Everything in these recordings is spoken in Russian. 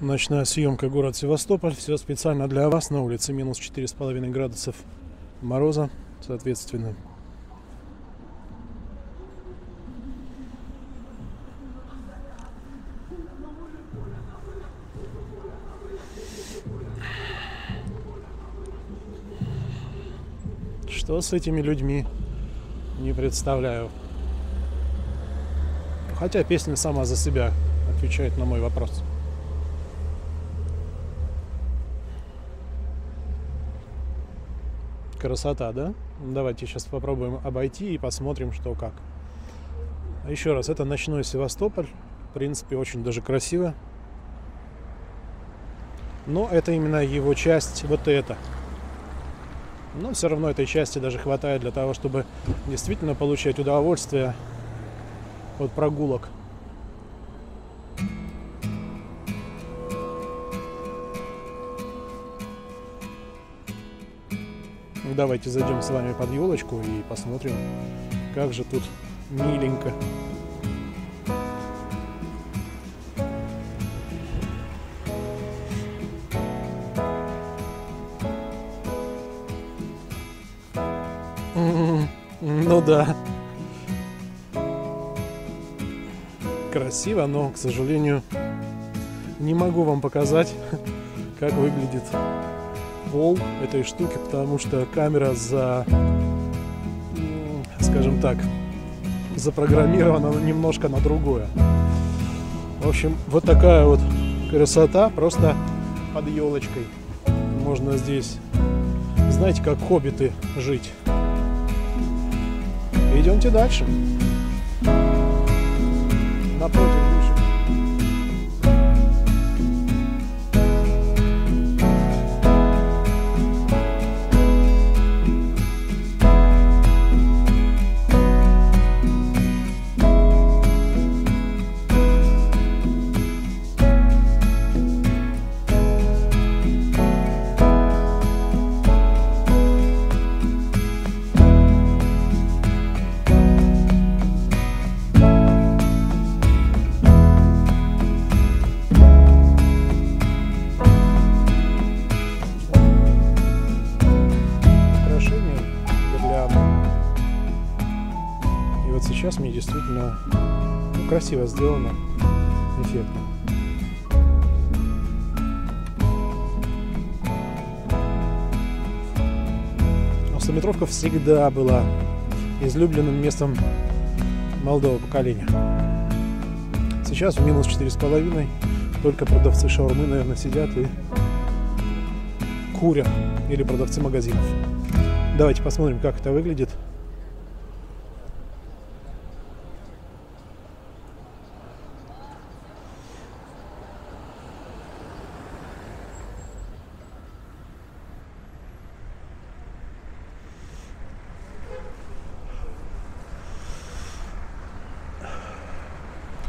Ночная съемка, город Севастополь. Все специально для вас. На улице минус 4,5 градусов мороза, соответственно. Что с этими людьми, не представляю. Хотя песня сама за себя отвечает на мой вопрос. Красота, да? Давайте сейчас попробуем обойти и посмотрим, что как. Еще раз, это ночной Севастополь. В принципе, очень даже красиво. Но это именно его часть, вот это. Но все равно этой части даже хватает для того, чтобы действительно получать удовольствие от прогулок. Давайте зайдем с вами под елочку и посмотрим, как же тут миленько. Ну да. Красиво, но, к сожалению, не могу вам показать, как выглядит пол этой штуки, потому что камера скажем так, запрограммирована немножко на другое. В общем, вот такая вот красота просто под елочкой. Можно здесь, знаете, как хоббиты жить. Идемте дальше. Напротив выше. Сейчас мне действительно красиво сделано, эффектно. Стометровка всегда была излюбленным местом молодого поколения. Сейчас в минус 4,5 только продавцы шаурмы, наверное, сидят и курят, или продавцы магазинов. Давайте посмотрим, как это выглядит.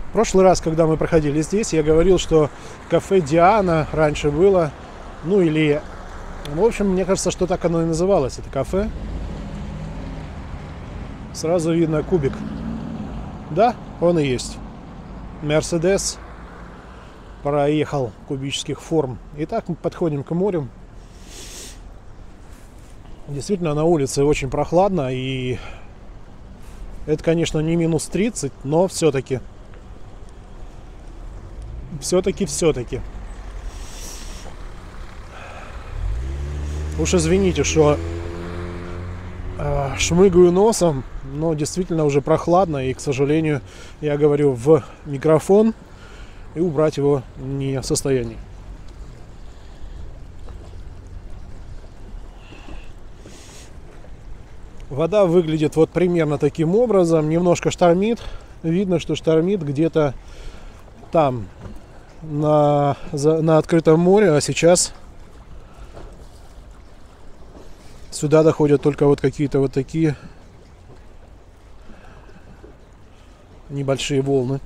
В прошлый раз, когда мы проходили здесь, я говорил, что кафе «Диана» раньше было, ну или, в общем, мне кажется, что так оно и называлось, это кафе. Сразу видно кубик. Да, он и есть. Мерседес проехал кубических форм. Итак, мы подходим к морю. Действительно, на улице очень прохладно, и это, конечно, не минус 30, но все-таки. Все-таки. Уж извините, что шмыгаю носом, но действительно уже прохладно. И, к сожалению, я говорю в микрофон, и убрать его не в состоянии. Вода выглядит вот примерно таким образом. Немножко штормит. Видно, что штормит где-то там. На открытом море, а сейчас сюда доходят только вот какие-то вот такие небольшие волны.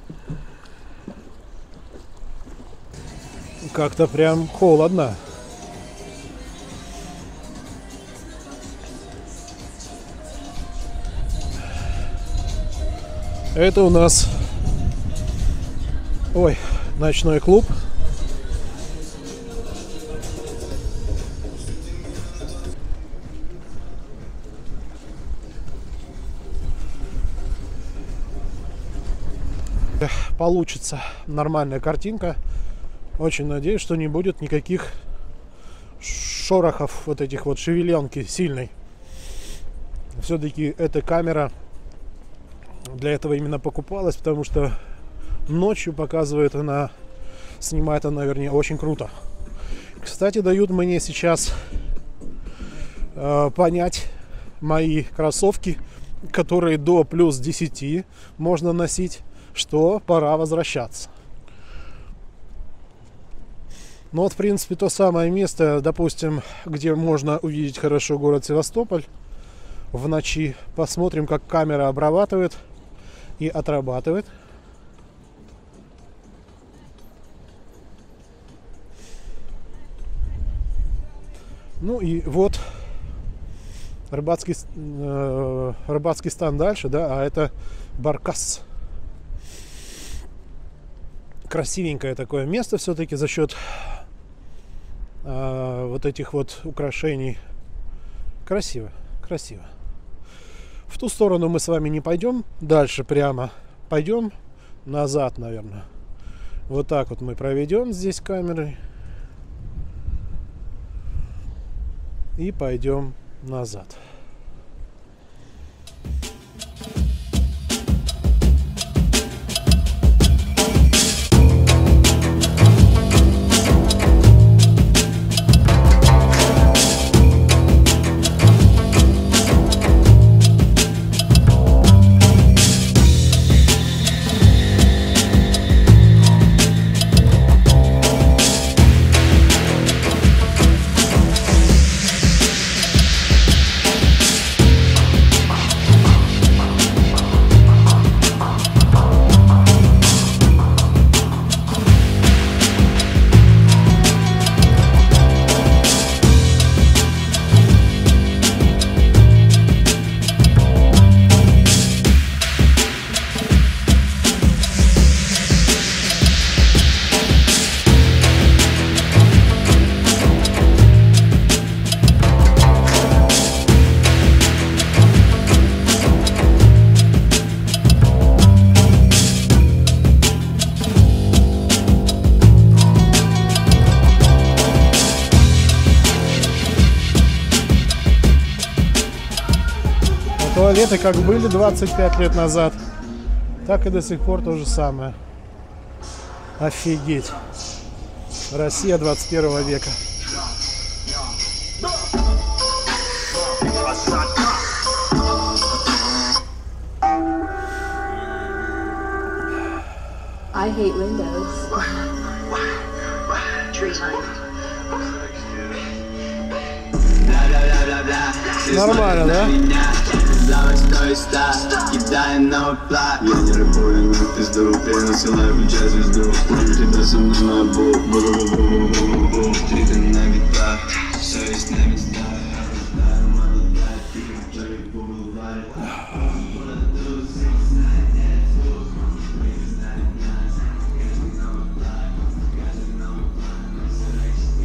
Как-то прям холодно. Это у нас... Ой... Ночной клуб. получится нормальная картинка. Очень надеюсь, что не будет никаких шорохов, вот этих вот шевеленки сильной. Все-таки эта камера для этого именно покупалась, потому что ночью показывает она, снимает она, вернее, очень круто. Кстати, дают мне сейчас понять мои кроссовки, которые до плюс 10 можно носить, что пора возвращаться. Ну вот, в принципе, то самое место, допустим, где можно увидеть хорошо город Севастополь в ночи. Посмотрим, как камера обрабатывает и отрабатывает. Ну и вот рыбацкий стан дальше, да, а это Баркас. Красивенькое такое место все-таки за счет вот этих вот украшений. Красиво, красиво. В ту сторону мы с вами не пойдем, дальше прямо пойдем, назад, наверное. Вот так вот мы проведем здесь камерой. И пойдем назад. Туалеты как были 25 лет назад, так и до сих пор то же самое. Офигеть. Россия 21 века. I hate windows. Нормально, да?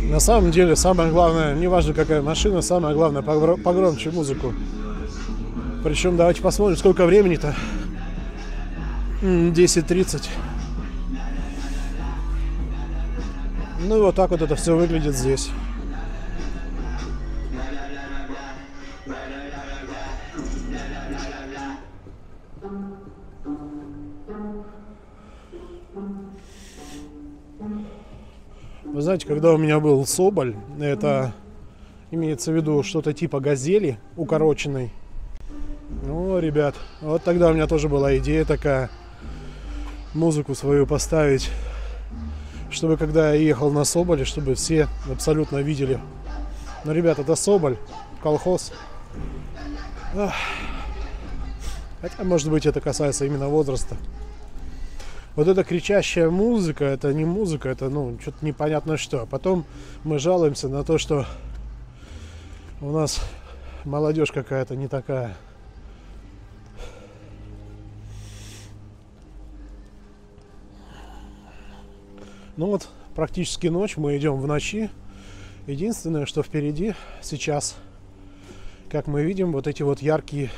На самом деле, самое главное, неважно какая машина, самое главное погромче музыку. Причем давайте посмотрим, сколько времени-то. 10:30. Ну и вот так вот это все выглядит здесь. Вы знаете, когда у меня был соболь, это имеется в виду что-то типа газели укороченной. Ну, ребят, вот тогда у меня тоже была идея такая, музыку свою поставить, чтобы когда я ехал на соболе, чтобы все абсолютно видели. Но, ребят, это соболь, колхоз. Ах. Хотя, может быть, это касается именно возраста. Вот эта кричащая музыка, это не музыка, это, ну, что-то непонятно что. Потом мы жалуемся на то, что у нас молодежь какая-то не такая. Ну вот, практически ночь, мы идем в ночи. Единственное, что впереди сейчас, как мы видим, вот эти вот яркие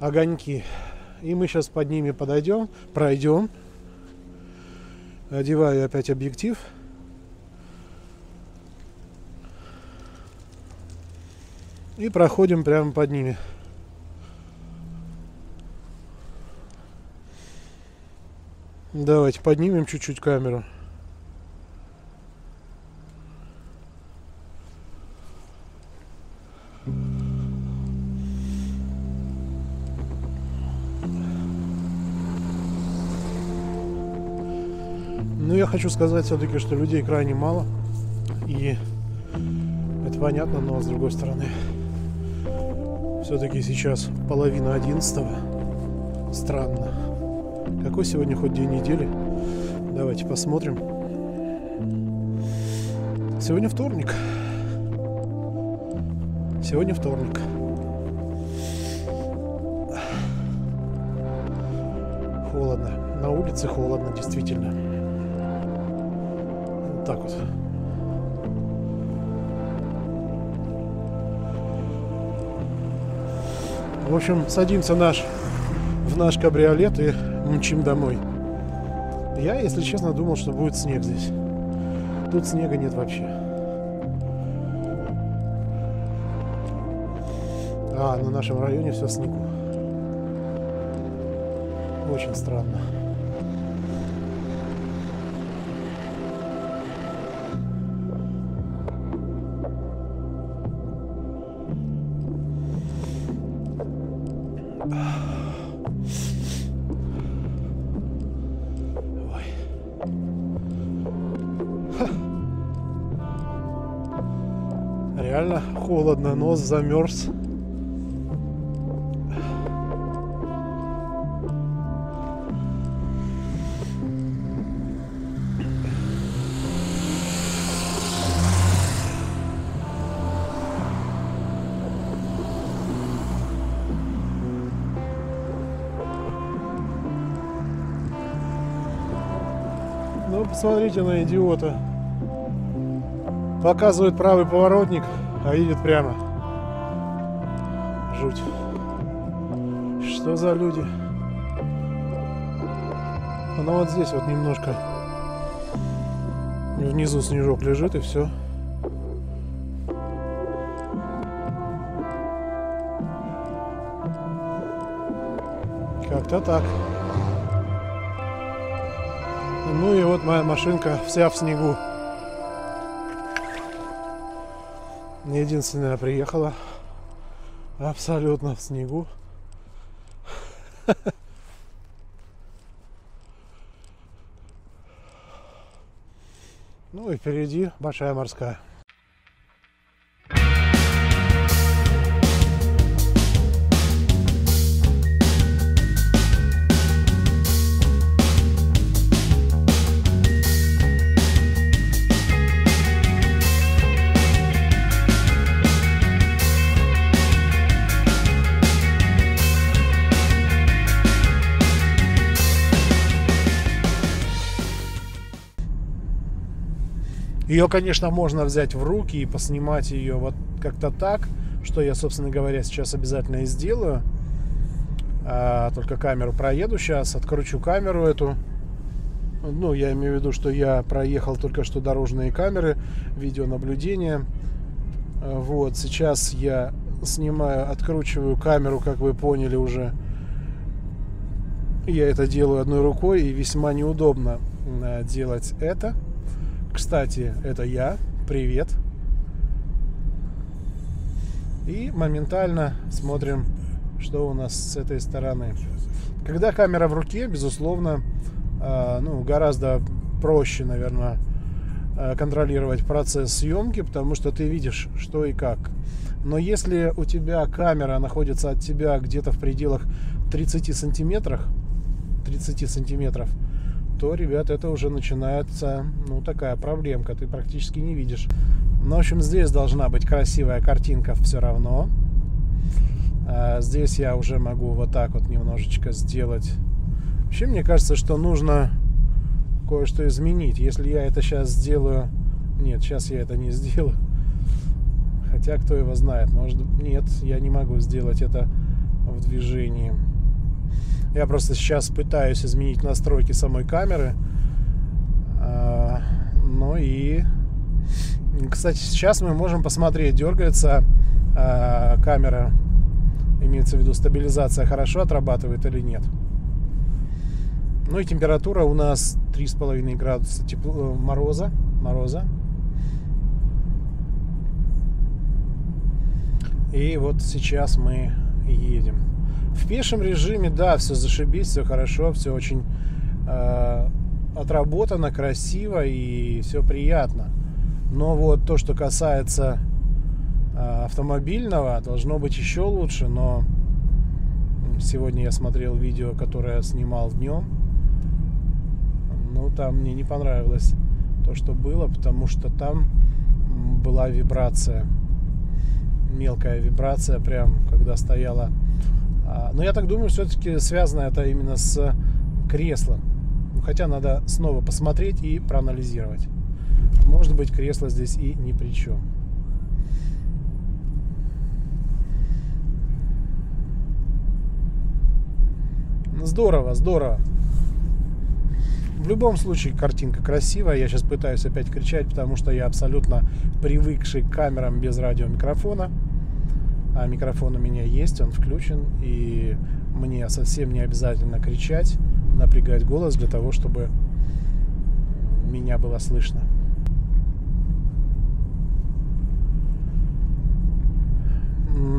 огоньки. И мы сейчас под ними подойдем, пройдем. Одеваю опять объектив. И проходим прямо под ними. Давайте поднимем чуть-чуть камеру. Ну, я хочу сказать все-таки, что людей крайне мало. И это понятно, но с другой стороны, все-таки сейчас 10:30. Странно. Какой сегодня хоть день недели? Давайте посмотрим. Сегодня вторник. Сегодня вторник. Холодно. На улице холодно, действительно. Вот так вот. В общем, садимся в наш кабриолет и мчим домой. Я, если честно, думал, что будет снег здесь. Тут снега нет вообще. А, на нашем районе все в снегу. Очень странно. Реально холодно, нос замерз. Ну, посмотрите на идиота. Показывает правый поворотник, а едет прямо. Жуть. Что за люди? Ну вот здесь вот немножко внизу снежок лежит, и все. Как-то так. Ну и вот моя машинка вся в снегу. Не единственная приехала абсолютно в снегу. Ну и впереди большая морская. Ее, конечно, можно взять в руки и поснимать ее вот как-то так, что я, собственно говоря, сейчас обязательно и сделаю. Только камеру проеду сейчас, откручу камеру эту. Ну, я имею в виду, что я проехал только что дорожные камеры, видеонаблюдение. Вот, сейчас я снимаю, откручиваю камеру, как вы поняли уже. Я это делаю одной рукой, и весьма неудобно делать это. Кстати, это я. Привет. И моментально смотрим, что у нас с этой стороны. Когда камера в руке, безусловно, ну, гораздо проще, наверное, контролировать процесс съемки, потому что ты видишь, что и как. Но если у тебя камера находится от тебя где-то в пределах 30 сантиметров, то, ребят, это уже начинается, ну, такая проблемка, ты практически не видишь. Ну, в общем, здесь должна быть красивая картинка все равно. Здесь я уже могу вот так вот немножечко сделать. Вообще, мне кажется, что нужно кое-что изменить. Если я это сейчас сделаю... Нет, сейчас я это не сделаю. Хотя, кто его знает, может... Нет, я не могу сделать это в движении. Я просто сейчас пытаюсь изменить настройки самой камеры. Ну и, кстати, сейчас мы можем посмотреть, дергается камера, имеется в виду стабилизация, хорошо отрабатывает или нет. Ну и температура у нас 3,5 градуса тепло, мороза. И вот сейчас мы едем. В пешем режиме, да, все зашибись, все хорошо, все очень отработано, красиво и все приятно. Но вот то, что касается автомобильного, должно быть еще лучше. Но сегодня я смотрел видео, которое снимал днем. Ну, там мне не понравилось то, что было, потому что там была вибрация. Мелкая вибрация, прям когда стояла. Но я так думаю, все-таки связано это именно с креслом. Хотя надо снова посмотреть и проанализировать. Может быть, кресло здесь и ни при чем. Здорово, здорово. В любом случае, картинка красивая. Я сейчас пытаюсь опять кричать, потому что я абсолютно привыкший к камерам без радиомикрофона. А микрофон у меня есть, он включен. И мне совсем не обязательно кричать, напрягать голос для того, чтобы меня было слышно.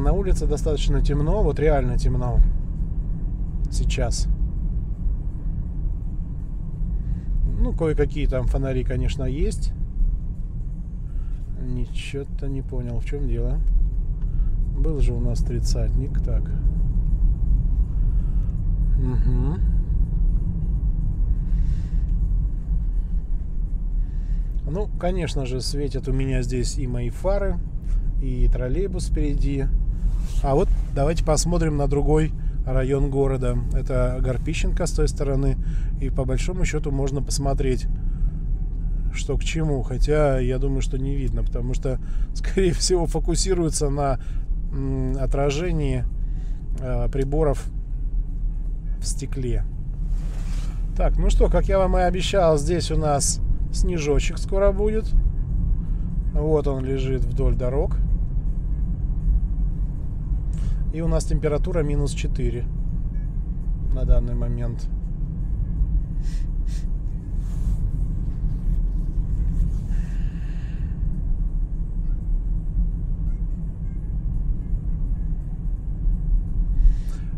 На улице достаточно темно, вот реально темно сейчас. Ну, кое-какие там фонари, конечно, есть. Ничего-то не понял, в чем дело. Был же у нас тридцатник, так. Угу. Ну, конечно же, светят у меня здесь и мои фары, и троллейбус впереди. А вот давайте посмотрим на другой район города. Это Горпищенко с той стороны. И по большому счету можно посмотреть, что к чему. Хотя я думаю, что не видно, потому что, скорее всего, фокусируется на отражении приборов в стекле. Так, ну что, как я вам и обещал, здесь у нас снежочек скоро будет. Вот он лежит вдоль дорог. И у нас температура минус 4 на данный момент.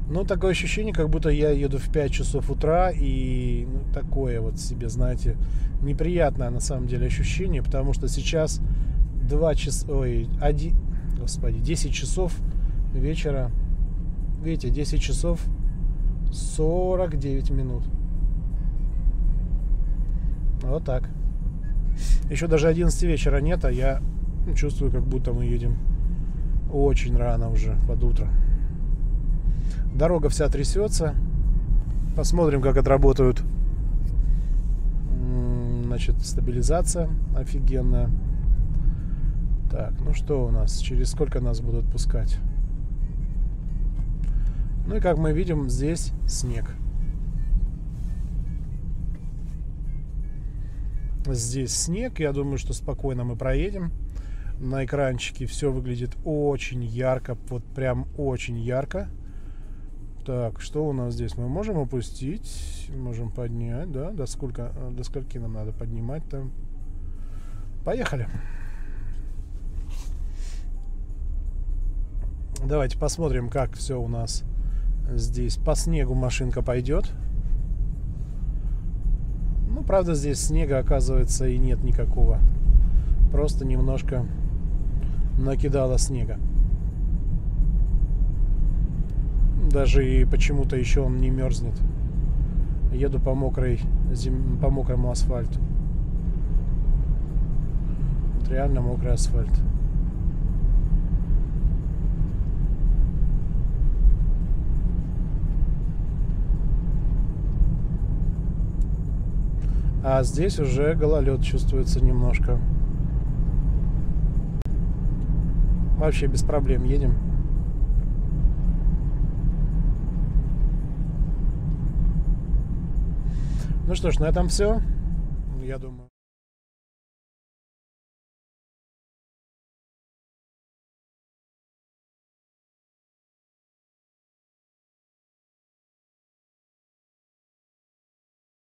Ну, такое ощущение, как будто я еду в 5 часов утра, и ну, такое вот себе, знаете, неприятное на самом деле ощущение, потому что сейчас 2 часа, ой, 1, господи, 10 часов вечера, видите, 10 часов 49 минут. Вот так. Еще даже 11 вечера нет, а я чувствую, как будто мы едем очень рано уже, под утро. Дорога вся трясется. Посмотрим, как отработают. Значит, стабилизация офигенная. Так, ну что у нас? Через сколько нас будут пускать? Ну и как мы видим, здесь снег. Здесь снег. Я думаю, что спокойно мы проедем. На экранчике все выглядит очень ярко. Вот прям очень ярко. Так, что у нас здесь? Мы можем опустить, можем поднять, да? До скольки нам надо поднимать-то? Поехали! Давайте посмотрим, как все у нас здесь. По снегу машинка пойдет. Ну, правда, здесь снега, оказывается, и нет никакого. Просто немножко накидало снега. Даже и почему-то еще он не мерзнет. Еду по мокрому асфальту. Вот реально мокрый асфальт. А здесь уже гололед чувствуется немножко. Вообще без проблем едем. Ну что ж, на этом все, я думаю.